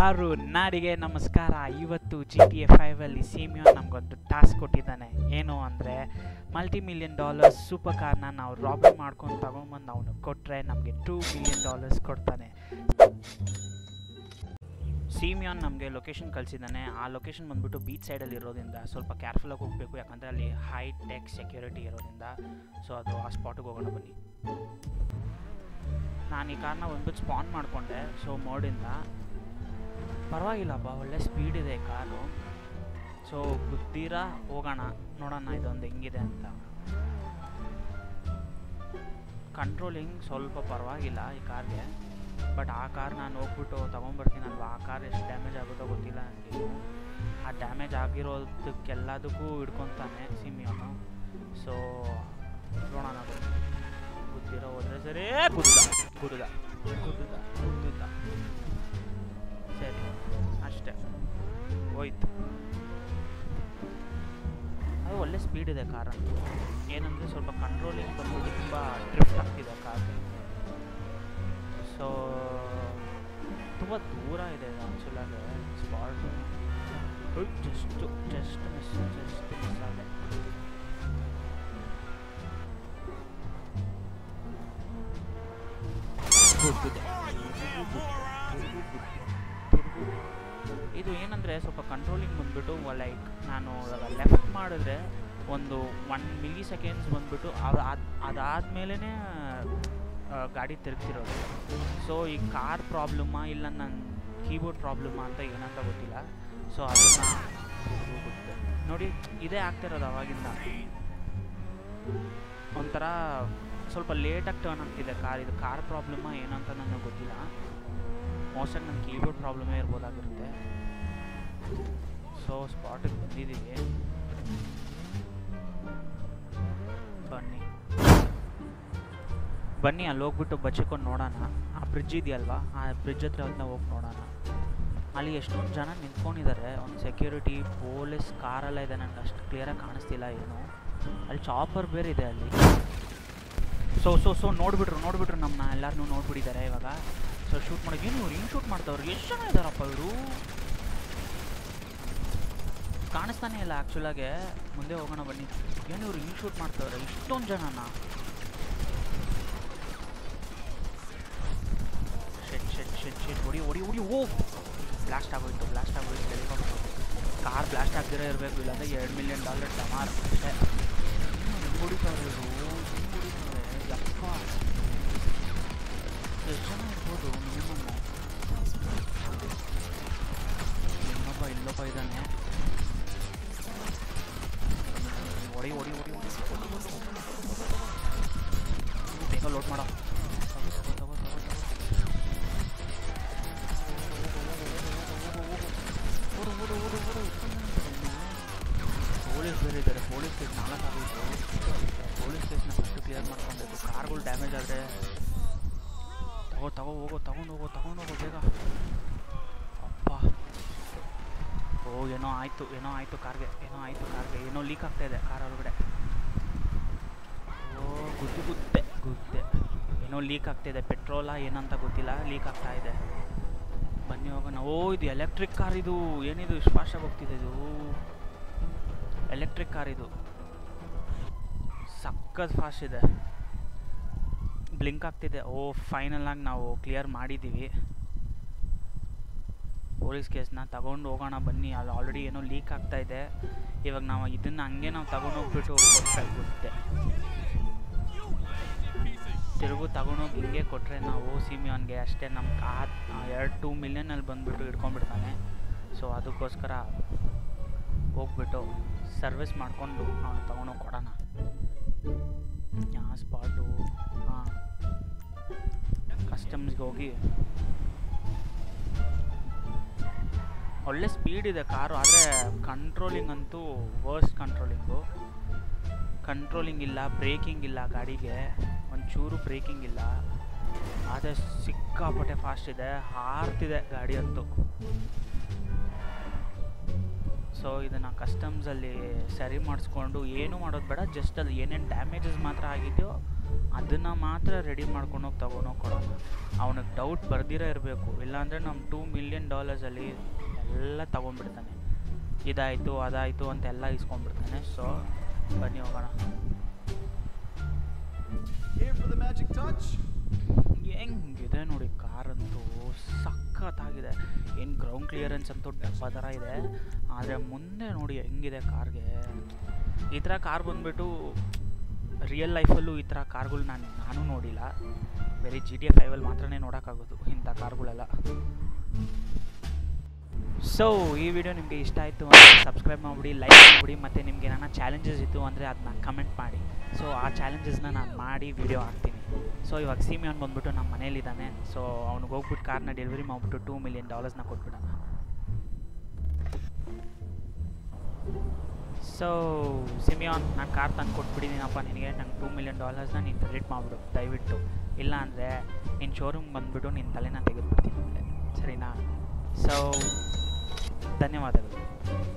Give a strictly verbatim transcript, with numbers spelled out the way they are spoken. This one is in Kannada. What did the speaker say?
ಯಾರು ನಾಡಿಗೆ ನಮಸ್ಕಾರ. ಇವತ್ತು ಜಿ ಟಿ ಎ ಫೈವಲ್ಲಿ ಸಿಮಿಯೋನ್ ನಮಗೊಂದು ಟಾಸ್ಕ್ ಕೊಟ್ಟಿದ್ದಾನೆ. ಏನು ಅಂದರೆ ಮಲ್ಟಿ ಮಿಲಿಯನ್ ಡಾಲರ್ಸ್ ಸೂಪರ್ ಕಾರ್ನ ನಾವು ರಾಬರಿ ಮಾಡ್ಕೊಂಡು ತಗೊಂಬಂದು ಅವನು ಕೊಟ್ಟರೆ ನಮಗೆ ಟೂ ಮಿಲಿಯನ್ ಡಾಲರ್ಸ್ ಕೊಡ್ತಾನೆ. ಸಿಮಿಯೋನ್ ನಮಗೆ ಲೊಕೇಶನ್ ಕಳಿಸಿದ್ದಾನೆ. ಆ ಲೊಕೇಶನ್ ಬಂದುಬಿಟ್ಟು ಬೀಚ್ ಸೈಡಲ್ಲಿ ಇರೋದ್ರಿಂದ ಸ್ವಲ್ಪ ಕೇರ್ಫುಲ್ಲಾಗಿ ಹೋಗಬೇಕು, ಯಾಕಂದರೆ ಅಲ್ಲಿ ಹೈ ಟೆಕ್ ಸೆಕ್ಯೂರಿಟಿ ಇರೋದ್ರಿಂದ. ಸೊ ಅದು ಆ ಸ್ಪಾಟಿಗೆ ಹೋಗೋಣ ಬನ್ನಿ. ನಾನು ಈ ಕಾರ್ನ ಒಂದು ಸ್ಪಾನ್ ಮಾಡಿಕೊಂಡೆ. ಸೊ ಮೋಡಿಂದ ಪರವಾಗಿಲ್ಲಪ್ಪ, ಒಳ್ಳೆ ಸ್ಪೀಡ್ ಇದೆ ಕಾರು. ಸೊ ಗುದ್ದೀರ ಹೋಗೋಣ, ನೋಡೋಣ ಇದೊಂದು ಹೆಂಗಿದೆ ಅಂತ. ಕಂಟ್ರೋಲಿಂಗ್ ಸ್ವಲ್ಪ ಪರವಾಗಿಲ್ಲ ಈ ಕಾರ್ಗೆ, ಬಟ್ ಆ ಕಾರ್ ನಾನು ಹೋಗ್ಬಿಟ್ಟು ತೊಗೊಂಬರ್ತೀನಲ್ವ, ಆ ಕಾರ್ ಎಷ್ಟು ಡ್ಯಾಮೇಜ್ ಆಗುತ್ತೋ ಗೊತ್ತಿಲ್ಲ ನನಗೆ. ಆ ಡ್ಯಾಮೇಜ್ ಆಗಿರೋದಕ್ಕೆಲ್ಲದಕ್ಕೂ ಹಿಡ್ಕೊತಾನೆ ಸಿಮಿಯೋನು. ಸೊ ನೋಡೋಣ, ಗುದ್ದೀರ ಹೋದರೆ ಸರಿ. ಗುದ್ದ ಗುದ್ದ ಗುದ್ದ ಗುದ್ದ ಸರಿ, ಅಷ್ಟೆ ಹೋಯ್ತು. ಅದು ಒಳ್ಳೆ ಸ್ಪೀಡ್ ಇದೆ ಕಾರ್. ಏನಂದರೆ ಸ್ವಲ್ಪ ಕಂಟ್ರೋಲಿಂಗ್ ಬಂದು ತುಂಬ ಡ್ರಿಫ್ಟ್ ಆಗ್ತಿದೆ ಕಾರ್. ಸೊ ತುಂಬ ದೂರ ಇದೆ ಆ್ಯಕ್ಚುಲಾಗಿ spot. Just just miss just miss ಆಗಿದೆ. ಇದು ಏನಂದರೆ ಸ್ವಲ್ಪ ಕಂಟ್ರೋಲಿಂಗ್ ಬಂದುಬಿಟ್ಟು ಲೈಕ್ ನಾನು ಲೆಫ್ಟ್ ಮಾಡಿದ್ರೆ ಒಂದು ಒನ್ ಮಿಲಿ ಸೆಕೆಂಡ್ಸ್ ಬಂದುಬಿಟ್ಟು ಅದು ಅದಾದಮೇಲೆ ಗಾಡಿ ತಿರುಗ್ತಿರೋದು. ಸೊ ಈ ಕಾರ್ ಪ್ರಾಬ್ಲಮ್ಮಾ ಇಲ್ಲ ನನ್ನ ಕೀಬೋರ್ಡ್ ಪ್ರಾಬ್ಲಮ್ಮಾ ಅಂತ ಏನಂತ ಗೊತ್ತಿಲ್ಲ. ಸೊ ಅದನ್ನು ನೋಡಿ, ಇದೇ ಆಗ್ತಿರೋದು ಅವಾಗಿಂದ. ಒಂಥರ ಸ್ವಲ್ಪ ಲೇಟಾಗಿ ಟರ್ನ್ ಆಗ್ತಿದೆ ಕಾರ್. ಇದು ಕಾರ್ ಪ್ರಾಬ್ಲಮ್ಮಾ ಏನಂತ ನನಗೆ ಗೊತ್ತಿಲ್ಲ. ಮೋಸ್ಟಾಗಿ ನನ್ನ ಕೀಬೋರ್ಡ್ ಪ್ರಾಬ್ಲಮೇ ಇರ್ಬೋದಾಗಿರುತ್ತೆ. ಸೊ ಸ್ಪಾಟಿಗೆ ಬಂದಿದ್ದೀವಿ ಬನ್ನಿ ಬನ್ನಿ ಅಲ್ಲಿ ಹೋಗ್ಬಿಟ್ಟು ಬಚ್ಚಿಕೊಂಡು ನೋಡೋಣ. ಆ ಬ್ರಿಡ್ಜ್ ಇದೆಯಲ್ವಾ, ಆ ಬ್ರಿಡ್ಜ್ ಹತ್ರ ಅದನ್ನ ಹೋಗಿ ನೋಡೋಣ. ಅಲ್ಲಿ ಎಷ್ಟೊಂದು ಜನ ನಿಂತ್ಕೊಂಡಿದ್ದಾರೆ, ಒಂದು ಸೆಕ್ಯೂರಿಟಿ ಪೊಲೀಸ್ ಕಾರೆಲ್ಲ ಇದೆ. ನನಗೆ ಅಷ್ಟು ಕ್ಲಿಯರಾಗಿ ಕಾಣಿಸ್ತಿಲ್ಲ ಏನು. ಅಲ್ಲಿ ಚಾಪರ್ ಬೇರೆ ಇದೆ ಅಲ್ಲಿ. ಸೊ ಸೊ ಸೊ ನೋಡಿಬಿಟ್ರು ನೋಡಿಬಿಟ್ರು ನಮ್ಮನ್ನ ಎಲ್ಲರನ್ನೂ ನೋಡಿಬಿಟ್ಟಿದ್ದಾರೆ ಇವಾಗ. ಸೊ ಶೂಟ್ ಮಾಡೋಕೆ ಏನು ಹಿಂಗೆ ಶೂಟ್ ಮಾಡ್ತಾವ್ರು, ಎಷ್ಟು ಜನ ಇದ್ದಾರಪ್ಪ ಇವರು, ಕಾಣಿಸ್ತಾನೆ ಇಲ್ಲ ಆ್ಯಕ್ಚುಲಾಗೆ. ಮುಂದೆ ಹೋಗೋಣ ಬನ್ನಿ. ಏನು ಇವ್ರು ಹಿಂಗೆ ಶೂಟ್ ಮಾಡ್ತಾವ್ರೆ ಇಷ್ಟೊಂದು ಜನನ. ಶೆಟ್ ಶೆಟ್ ಶೆಟ್ ಶೆಟ್ ಹೊಡಿ ಹೊಡಿ ಹೊಡಿ ಓ ಬ್ಲಾಸ್ಟ್ ಆಗೋಯ್ತು ಬ್ಲಾಸ್ಟ್ ಆಗೋಯ್ತು ಹೇಳ್ಕೊಂಡು ಕಾರ್ ಬ್ಲಾಸ್ಟ್ ಆಗದಿರೋ ಇರಬೇಕು, ಇಲ್ಲಾಂದರೆ ಎರಡು ಮಿಲಿಯನ್ ಡಾಲರ್ ಡಮಾರ್ ಅಷ್ಟೇ. ಹೊಡಿತಾವ್ರು ಇವರು, ಯಪ್ಪ ಎಷ್ಟು ಜನ ಇರ್ಬೋದು ಮಿನಿಮಮ್. ಇನ್ನೊಬ್ಬ ಇಲ್ಲೊಬ್ಬ ಇದ್ದಾನೆ. ಹೊಡಿ ಹೊಡಿ ಹೊಡಿ ಬೇಗ ಲೋಡ್ ಮಾಡೋ. ಪೊಲೀಸ್ ಬೇರೆ ಇದ್ದಾರೆ. ಪೊಲೀಸ್ ಕೇಸ್ ನಾಲ್ಕು ಆಗೋದು. ಪೊಲೀಸ್ ಕೇಸ್ನ ಫಸ್ಟು ಕ್ಲಿಯರ್ ಮಾಡ್ಕೊಬೇಕು. ಕಾರ್ಗಳು ಡ್ಯಾಮೇಜ್ ಆದರೆ ತಗೋ ತಗೋ ಹೋಗೋ ತಗೊಂಡು ಹೋಗೋ ತಗೊಂಡು ಹೋಗೋ ಬೇಗ. ಅಪ್ಪ ಓ ಏನೋ ಆಯಿತು ಏನೋ ಆಯಿತು ಕಾರ್ಗೆ ಏನೋ ಆಯಿತು ಕಾರ್ಗೆ ಏನೋ ಲೀಕ್ ಆಗ್ತಾ ಇದೆ ಕಾರ್ ಒಳಗಡೆ. ಓ ಗುದ್ದು ಗುದ್ದೆ ಗುದ್ದೆ ಏನೋ ಲೀಕ್ ಆಗ್ತಾಯಿದೆ. ಪೆಟ್ರೋಲಾ ಏನಂತ ಗೊತ್ತಿಲ್ಲ, ಲೀಕ್ ಆಗ್ತಾ ಇದೆ. ಬನ್ನಿ ಹೋಗೋಣ. ಓ ಇದು ಎಲೆಕ್ಟ್ರಿಕ್ ಕಾರ್. ಇದು ಏನಿದು ಇಷ್ಟು ಫಾಸ್ಟಾಗಿ ಹೋಗ್ತಿದೆ, ಇದು ಎಲೆಕ್ಟ್ರಿಕ್ ಕಾರ್. ಇದು ಸಖತ್ ಫಾಸ್ಟ್ ಇದೆ, ಬ್ಲಿಂಕ್ ಆಗ್ತಿದೆ. ಓ ಫೈನಲ್ ಆಗಿ ನಾವು ಕ್ಲಿಯರ್ ಮಾಡಿದ್ದೀವಿ. ಪೊಲೀಸ್ ಕೇಸ್ನ ತಗೊಂಡು ಹೋಗೋಣ ಬನ್ನಿ. ಅಲ್ಲಿ ಆಲ್ರೆಡಿ ಏನೋ ಲೀಕ್ ಆಗ್ತಾಯಿದೆ. ಇವಾಗ ನಾವು ಇದನ್ನು ಹಂಗೆ ನಾವು ತಗೊಂಡೋಗ್ಬಿಟ್ಟು ಕೊಟ್ಟೆ ತಿರುಗು ತಗೊಂಡೋಗಿ ಹಿಂಗೆ ಕೊಟ್ಟರೆ ನಾವು ಸಿಮಿಯೋನ್ಗೆ ಅಷ್ಟೇ ನಮ್ಮ ಆ ಎರಡು ಟೂ ಮಿಲಿಯನಲ್ಲಿ ಬಂದುಬಿಟ್ಟು ಹಿಡ್ಕೊಂಡ್ಬಿಡ್ತಾನೆ. ಸೊ ಅದಕ್ಕೋಸ್ಕರ ಹೋಗ್ಬಿಟ್ಟು ಸರ್ವಿಸ್ ಮಾಡಿಕೊಂಡು ಅವನು ತಗೊಂಡೋಗಿ ಕೊಡೋಣ. ಯಾವ ಸ್ಪಾಟು ಹಾಂ ಕಸ್ಟಮ್ಸ್ಗೆ ಹೋಗಿ. ಒಳ್ಳೆ ಸ್ಪೀಡ್ ಇದೆ ಕಾರು, ಆದರೆ ಕಂಟ್ರೋಲಿಂಗ್ ಅಂತೂ ವರ್ಸ್ಟ್ ಕಂಟ್ರೋಲಿಂಗು. ಕಂಟ್ರೋಲಿಂಗ್ ಇಲ್ಲ, ಬ್ರೇಕಿಂಗ್ ಇಲ್ಲ ಗಾಡಿಗೆ, ಒಂಚೂರು ಬ್ರೇಕಿಂಗ್ ಇಲ್ಲ. ಆದರೆ ಸಿಕ್ಕಾಪಟ್ಟೆ ಫಾಸ್ಟ್ ಇದೆ, ಹಾರ್ತಿದೆ ಗಾಡಿ ಅಂತೂ. ಸೊ ಇದನ್ನು ಕಸ್ಟಮ್ಸಲ್ಲಿ ಸರಿ ಮಾಡಿಸ್ಕೊಂಡು ಏನೂ ಮಾಡೋದು ಬೇಡ. ಜಸ್ಟ್ ಅಲ್ಲಿ ಏನೇನು ಡ್ಯಾಮೇಜಸ್ ಮಾತ್ರ ಆಗಿದೆಯೋ ಅದನ್ನು ಮಾತ್ರ ರೆಡಿ ಮಾಡ್ಕೊಂಡು ಹೋಗಿ ತಗೊಂಡೋಗಿ ಕೊಡೋಣ. ಅವನಿಗೆ ಡೌಟ್ ಬರ್ದಿರೋ ಇರಬೇಕು, ಇಲ್ಲಾಂದರೆ ನಮ್ಮ ಟೂ ಮಿಲಿಯನ್ ಡಾಲರ್ಸಲ್ಲಿ ಎಲ್ಲ ತೊಗೊಂಡ್ಬಿಡ್ತಾನೆ. ಇದಾಯಿತು ಅದಾಯಿತು ಅಂತೆಲ್ಲ ಇಸ್ಕೊಂಡ್ಬಿಡ್ತಾನೆ. ಸೊ ಬನ್ನಿ ಹೋಗೋಣ. ಹೆಂಗಿದೆ ನೋಡಿ ಕಾರಂತೂ ಸಖತ್ತಾಗಿದೆ. ಏನು ಗ್ರೌಂಡ್ ಕ್ಲಿಯರೆನ್ಸ್ ಅಂತೂ ಡಬ್ಬ ಥರ ಇದೆ. ಆದರೆ ಮುಂದೆ ನೋಡಿ ಹೆಂಗಿದೆ ಕಾರ್ಗೆ. ಈ ಥರ ಕಾರ್ ಬಂದುಬಿಟ್ಟು ರಿಯಲ್ ಲೈಫಲ್ಲೂ ಈ ಥರ ಕಾರ್ಗಳು ನಾನು ನಾನು ನೋಡಿಲ್ಲ. ಬೇರೆ ಜಿ ಟಿ ಎ ಫೈವಲ್ಲಿ ಮಾತ್ರನೇ ನೋಡೋಕ್ಕಾಗೋದು ಇಂಥ ಕಾರ್ಗಳೆಲ್ಲ. ಸೊ ಈ ವಿಡಿಯೋ ನಿಮಗೆ ಇಷ್ಟ ಆಯಿತು ಅಂದರೆ ಸಬ್ಸ್ಕ್ರೈಬ್ ಮಾಡಿಬಿಡಿ, ಲೈಕ್ ಮಾಡಿಬಿಡಿ. ಮತ್ತು ನಿಮಗೆ ನನ್ನ ಚಾಲೆಂಜಸ್ ಇತ್ತು ಅಂದರೆ ಅದನ್ನ ಕಮೆಂಟ್ ಮಾಡಿ. ಸೊ ಆ ಚಾಲೆಂಜಸ್ನ ನಾನು ಮಾಡಿ ವಿಡಿಯೋ ಹಾಕ್ತೀನಿ. ಸೊ ಇವಾಗ ಸಿಮಿಯಾನ್ ಬಂದುಬಿಟ್ಟು ನಮ್ಮ ಮನೇಲಿದ್ದಾನೆ. ಸೊ ಅವ್ನಿಗೆ ಹೋಗ್ಬಿಟ್ಟು ಕಾರ್ನ ಡೆಲಿವರಿ ಮಾಡಿಬಿಟ್ಟು ಟೂ ಮಿಲಿಯನ್ ಡಾಲರ್ಸ್ನ ಕೊಟ್ಬಿಡೋಣ. ಸೊ ಸಿಮಿಯಾನ್, ನಾನು ಕಾರ್ ತಂದು ಕೊಟ್ಬಿಟ್ಟಿದ್ದೀನಪ್ಪ ನಿನಗೆ, ನಂಗೆ ಟೂ ಮಿಲಿಯನ್ ಡಾಲರ್ಸ್ನ ನೀನು ಡಿಲೀಟ್ ಮಾಡಿಬಿಡು ದಯವಿಟ್ಟು. ಇಲ್ಲಾಂದರೆ ನಿನ್ನ ಶೋರೂಮ್ಗೆ ಬಂದುಬಿಟ್ಟು ನಿನ್ನ ತಲೆನ ತೆಗೆದುಬಿಡ್ತೀನಿ, ಸರಿನಾ? ಸೊ ಧನ್ಯವಾದಗಳು.